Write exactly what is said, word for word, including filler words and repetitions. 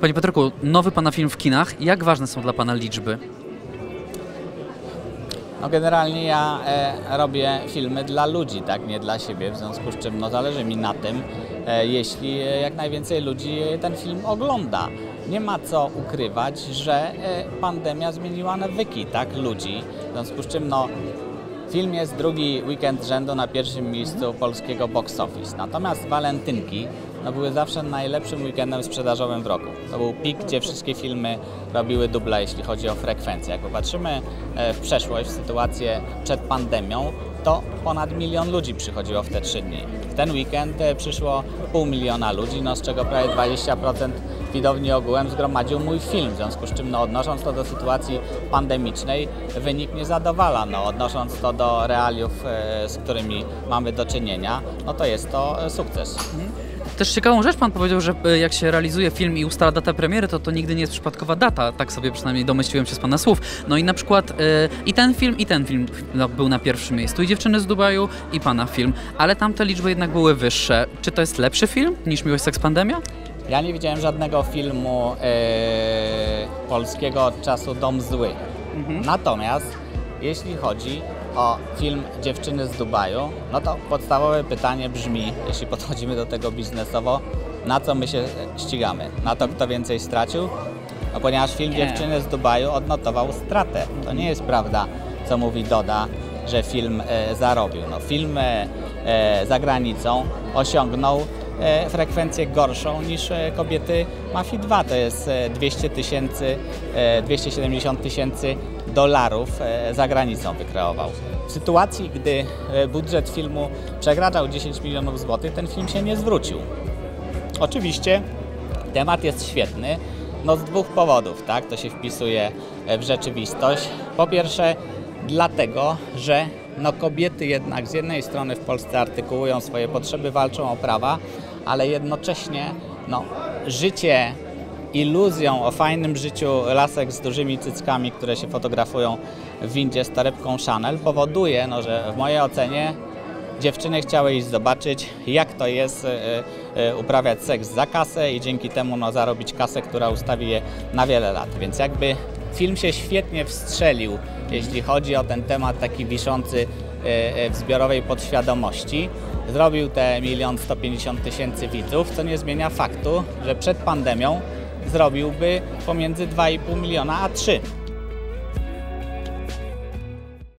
Panie Patryku, nowy Pana film w kinach. Jak ważne są dla Pana liczby? No generalnie ja e, robię filmy dla ludzi, tak, nie dla siebie, w związku z czym no, zależy mi na tym, e, jeśli jak najwięcej ludzi ten film ogląda. Nie ma co ukrywać, że e, pandemia zmieniła nawyki, tak, ludzi, w związku z czym no, film jest drugi weekend rzędu na pierwszym miejscu polskiego box office. Natomiast Walentynki no, były zawsze najlepszym weekendem sprzedażowym w roku. To był pik, gdzie wszystkie filmy robiły dubla, jeśli chodzi o frekwencję. Jak popatrzymy w przeszłość, w sytuację przed pandemią, to ponad milion ludzi przychodziło w te trzy dni. W ten weekend przyszło pół miliona ludzi, no, z czego prawie dwadzieścia procent widowni ogółem zgromadził mój film. W związku z czym, no, odnosząc to do sytuacji pandemicznej, wynik nie zadowala. No, odnosząc to do realiów, z którymi mamy do czynienia, no to jest to sukces. Też ciekawą rzecz Pan powiedział, że jak się realizuje film i ustala datę premiery, to to nigdy nie jest przypadkowa data, tak sobie przynajmniej domyśliłem się z Pana słów. No i na przykład yy, i ten film, i ten film był na pierwszym miejscu, i Dziewczyny z Dubaju, i Pana film, ale tamte liczby jednak były wyższe. Czy to jest lepszy film niż Miłość Seks Pandemia? Ja nie widziałem żadnego filmu yy, polskiego od czasu Dom Zły. Mhm. Natomiast jeśli chodzi o film Dziewczyny z Dubaju, no to podstawowe pytanie brzmi, jeśli podchodzimy do tego biznesowo, na co my się ścigamy? Na to, kto więcej stracił? No ponieważ film Nie. Dziewczyny z Dubaju odnotował stratę. To nie jest prawda, co mówi Doda, że film e, zarobił. No, film e, za granicą osiągnął e, frekwencję gorszą niż e, Kobiety Mafii dwa. To jest e, dwieście tysięcy, e, dwieście siedemdziesiąt tysięcy dolarów za granicą wykreował. W sytuacji, gdy budżet filmu przekraczał dziesięć milionów złotych, ten film się nie zwrócił. Oczywiście temat jest świetny, no z dwóch powodów, tak, to się wpisuje w rzeczywistość. Po pierwsze dlatego, że no kobiety jednak z jednej strony w Polsce artykułują swoje potrzeby, walczą o prawa, ale jednocześnie no, życie iluzją o fajnym życiu lasek z dużymi cyckami, które się fotografują w windzie z torebką Chanel, powoduje, no, że w mojej ocenie dziewczyny chciały iść zobaczyć, jak to jest y, y, uprawiać seks za kasę i dzięki temu no, zarobić kasę, która ustawi je na wiele lat. Więc jakby film się świetnie wstrzelił, jeśli chodzi o ten temat taki wiszący y, y, w zbiorowej podświadomości. Zrobił te milion sto pięćdziesiąt tysięcy widzów, co nie zmienia faktu, że przed pandemią zrobiłby pomiędzy dwa i pół miliona a trzy.